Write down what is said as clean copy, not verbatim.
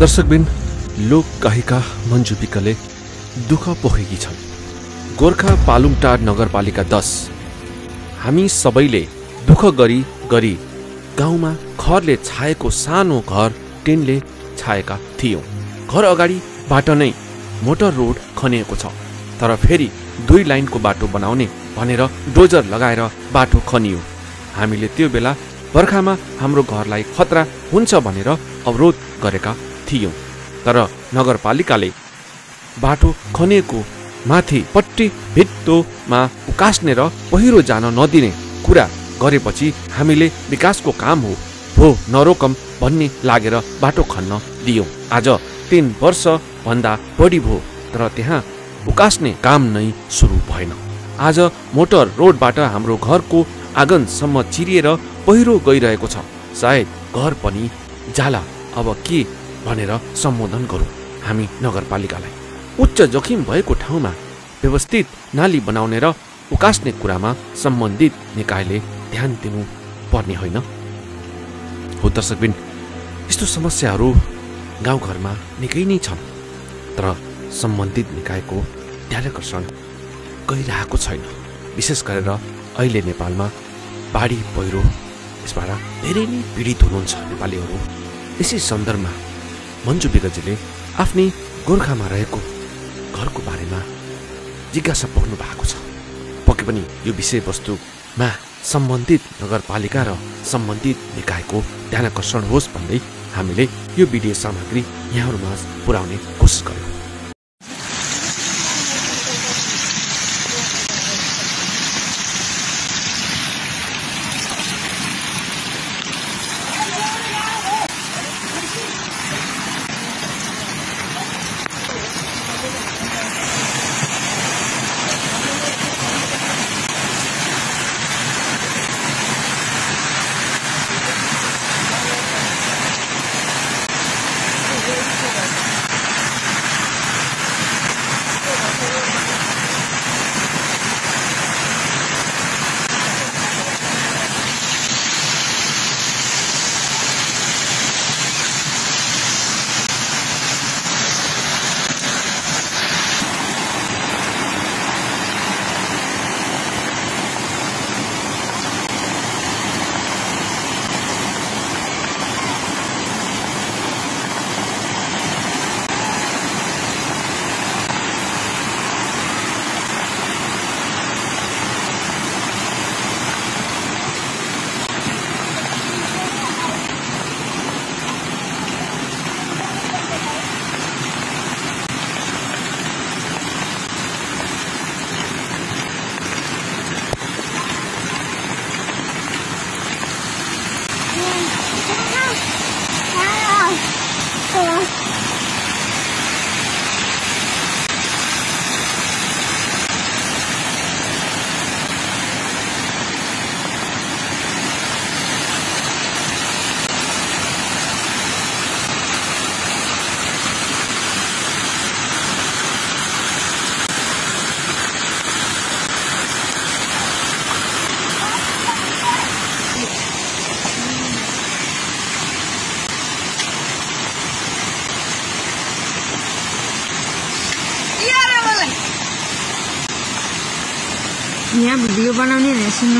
दर्शकबिन लोकगायिका मंजु बिकले दुःख पोखेकी छन्। गोर्खा पालुङटार नगरपालिका 10। हामी सबैले दुःख गरी गरी गाउँमा घरले छाएको सानो घर टिनले छाएका थियौं। घर अगाडिबाट नै मोटर रोड खनिएको छ, तर फेरि दुई लाइनको बाटो बनाउने भनेर डोजर लगाएर बाटो खनियो। हामीले त्यो बेला बर्खामा हाम्रो घरलाई खतरा हुन्छ भनेर अवरोध गरेका थियौं, तर नगरपालिकाले बाटो खनेको माथिपट्टि भित्तोमा उकास्ने र पहिरो जान नदिने कुरा गरेपछि हामीले विकासको काम हो नरोकम भन्ने लागेर बाटो खन्न दियौं। आज 3 वर्ष भन्दा बढी भो, तर त्यहाँ उकास्ने काम नै सुरु भएन। आज मोटर रोडबाट हाम्रो घरको आँगनसम्म चिरिएर पहिरो गइरहेको छ। सायद घर पनि जाला, अब के भनेर सम्बोधन गरौं हामी नगरपालिकालाई। उच्च जोखिम भएको ठाउँमा व्यवस्थित नाली बनाउने र उकास्ने कुरामा सम्बन्धित निकायले ध्यान दिनु पर्ने होइन हो। दर्शकबिन, यस्तो समस्याहरू गाउँघरमा निकै नै छन्, तर सम्बन्धित निकायको ध्यानकर्षण गइरहेको छैन। विशेष गरेर अहिले नेपालमा बाढी पहिरो यसबाट धेरै नै पीडित हुनुहुन्छ नेपालीहरू। यसै सन्दर्भमा मंजु बिकजीले आफ्नै गोर्खामा रहेको घरको बारेमा जिज्ञासा पोख्नु भएको छ। पक्कै पनि यो विषयवस्तुमा सम्बन्धित नगरपालिका र सम्बन्धित निकायको ध्यानकर्षण होस् भन्दै हामीले यो भिडियो सामग्री यहाँहरूमा पुर्याउने कोसिस गर्यौं। यहाँ भिडियो बनाउने रहेछ नि।